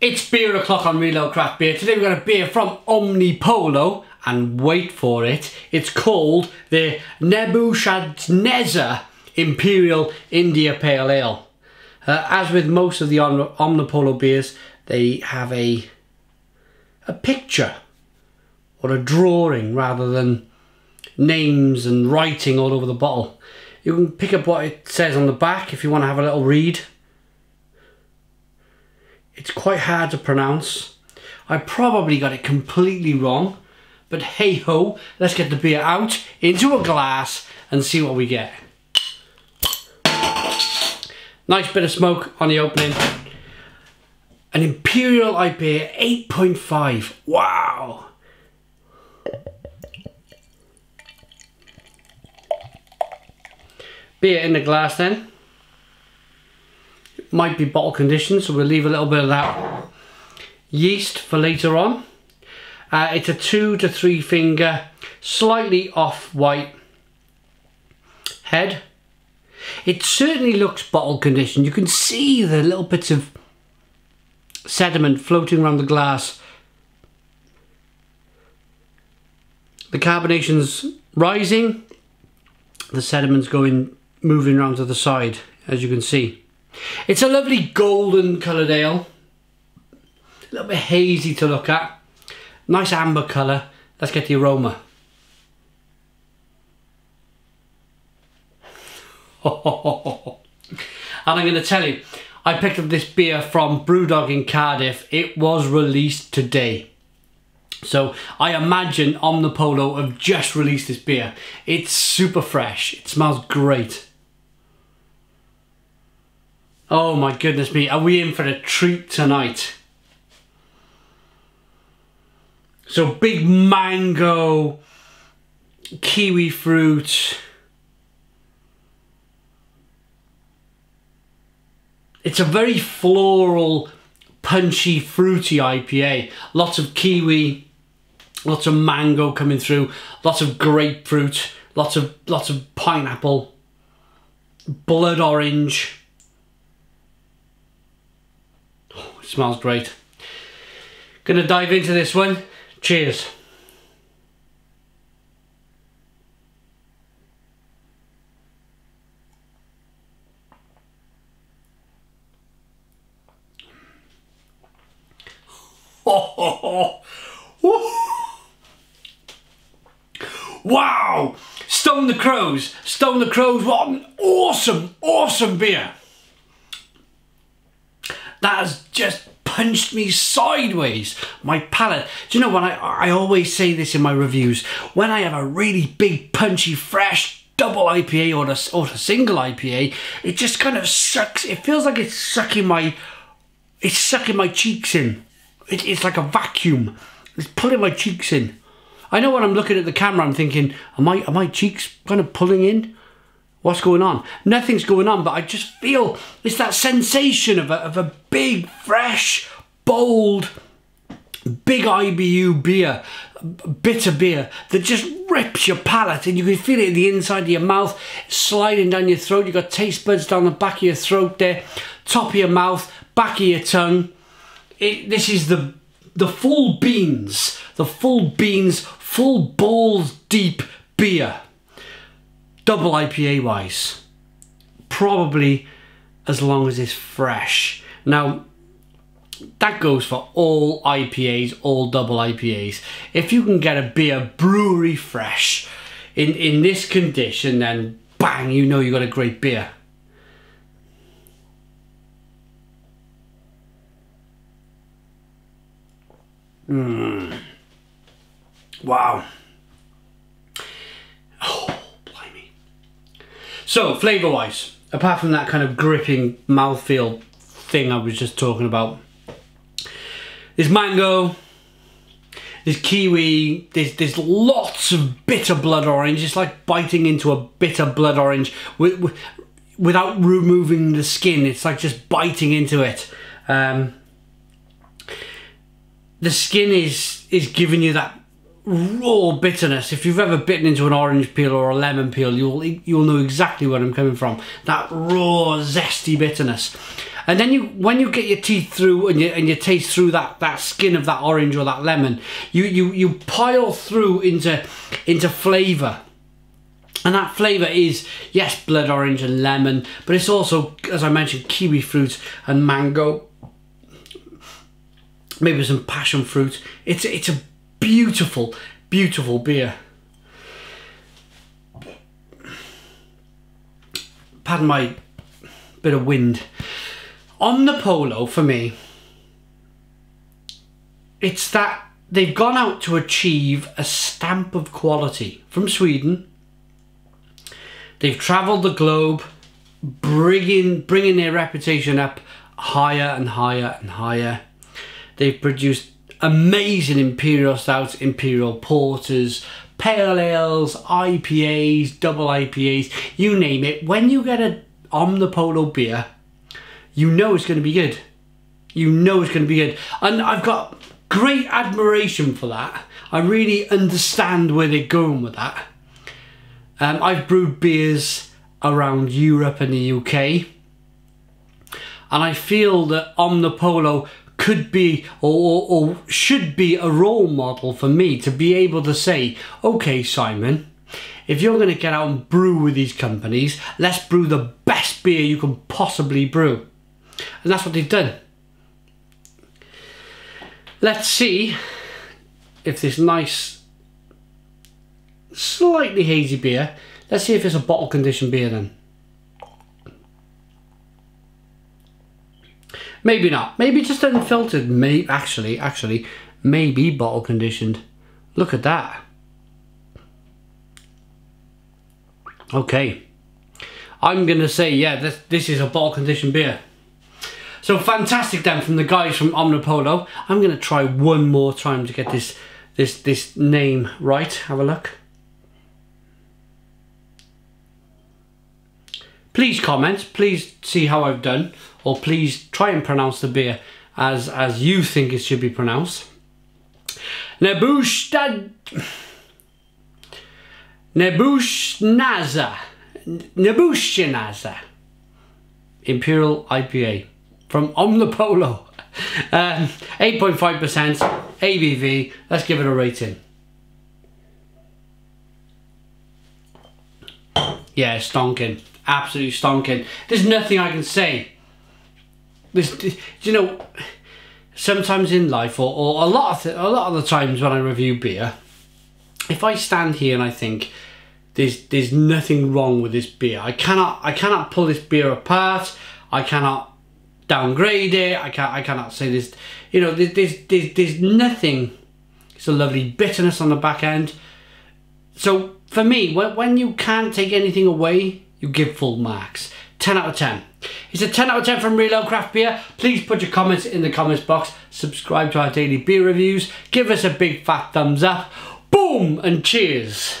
It's beer o'clock on Reload Craft Beer. Today we've got a beer from Omnipollo, and wait for it, it's called the Nebuchadnezzar Imperial India Pale Ale. As with most of the Omnipollo beers, they have a picture or a drawing rather than names and writing all over the bottle. You can pick up what it says on the back if you want to have a little read. It's quite hard to pronounce. I probably got it completely wrong, but hey ho, let's get the beer out into a glass and see what we get. Nice bit of smoke on the opening. An Imperial IPA 8.5. Wow. Beer in the glass then. Might be bottle conditioned, so we'll leave a little bit of that yeast for later on. It's a 2 to 3 finger, slightly off white head. It certainly looks bottle conditioned. You can see the little bits of sediment floating around the glass. The carbonation's rising, the sediment's moving around to the side, as you can see. It's a lovely golden coloured ale, a little bit hazy to look at, nice amber colour. Let's get the aroma. And I'm going to tell you, I picked up this beer from Brewdog in Cardiff. It was released today. So I imagine Omnipollo have just released this beer. It's super fresh, it smells great. Oh my goodness me, are we in for a treat tonight? So big mango, kiwi fruit. It's a very floral, punchy, fruity IPA. Lots of kiwi, lots of mango coming through, lots of grapefruit, lots of pineapple, blood orange. Smells great. Gonna dive into this one. Cheers. Wow! Stone the Crows. Stone the Crows. What an awesome, awesome beer. That has just punched me sideways, my palate. Do you know what, I always say this in my reviews, when I have a really big, punchy, fresh, double IPA or a single IPA, it just kind of sucks, it feels like it's sucking my cheeks in. It's like a vacuum, it's pulling my cheeks in. I know when I'm looking at the camera, I'm thinking, are my cheeks kind of pulling in? What's going on? Nothing's going on, but I just feel it's that sensation of a big, fresh, bold, big IBU beer, bitter beer that just rips your palate, and you can feel it in the inside of your mouth, sliding down your throat. You've got taste buds down the back of your throat there, top of your mouth, back of your tongue. This is the full beans, full balls deep beer. Double IPA wise, probably as long as it's fresh. Now, that goes for all IPAs, all double IPAs. If you can get a beer brewery fresh in this condition, then bang, you know you got a great beer. Wow. So, flavour-wise, apart from that kind of gripping mouthfeel thing I was just talking about, there's mango, there's kiwi, there's lots of bitter blood orange. It's like biting into a bitter blood orange without removing the skin. It's like just biting into it. The skin is giving you that raw bitterness. If you've ever bitten into an orange peel or a lemon peel, you'll know exactly where I'm coming from. That raw, zesty bitterness. And then you, when you get your teeth through and you taste through that skin of that orange or that lemon, you pile through into flavour. And that flavour is, yes, blood orange and lemon, but it's also, as I mentioned, kiwi fruit and mango. Maybe some passion fruit. It's a beautiful, beautiful beer. Pardon my bit of wind. Omnipollo, for me, it's that they've gone out to achieve a stamp of quality from Sweden. They've travelled the globe, bringing their reputation up higher and higher and higher. They've produced amazing imperial stouts, imperial porters, pale ales, IPAs, double IPAs, you name it. When you get an Omnipollo beer, you know it's going to be good. You know it's going to be good. And I've got great admiration for that. I really understand where they're going with that. I've brewed beers around Europe and the UK, and I feel that Omnipollo could be or should be a role model for me to be able to say, okay, Simon, if you're going to get out and brew with these companies, let's brew the best beer you can possibly brew. And that's what they've done. Let's see if this nice, slightly hazy beer, let's see if it's a bottle conditioned beer then. Maybe not. Maybe just unfiltered. Maybe actually, maybe bottle conditioned. Look at that. Okay, I'm gonna say yeah. This is a bottle conditioned beer. So fantastic then from the guys from Omnipollo. I'm gonna try one more time to get this name right. Have a look. Please comment, please see how I've done, or please try and pronounce the beer as you think it should be pronounced. Nebuchadnezzar Imperial IPA from Omnipollo. 8.5% ABV. Let's give it a rating. Yeah, stonking. Absolutely stonking. There's nothing I can say. This, you know, sometimes in life, or a lot of the times when I review beer, if I stand here and I think there's nothing wrong with this beer, I cannot pull this beer apart. I cannot downgrade it. I cannot say this. You know, there's nothing. It's a lovely bitterness on the back end. So for me, when you can't take anything away, you give full marks. 10 out of 10. It's a 10 out of 10 from Reload Craft Beer. Please put your comments in the comments box. Subscribe to our daily beer reviews. Give us a big fat thumbs up. Boom and cheers.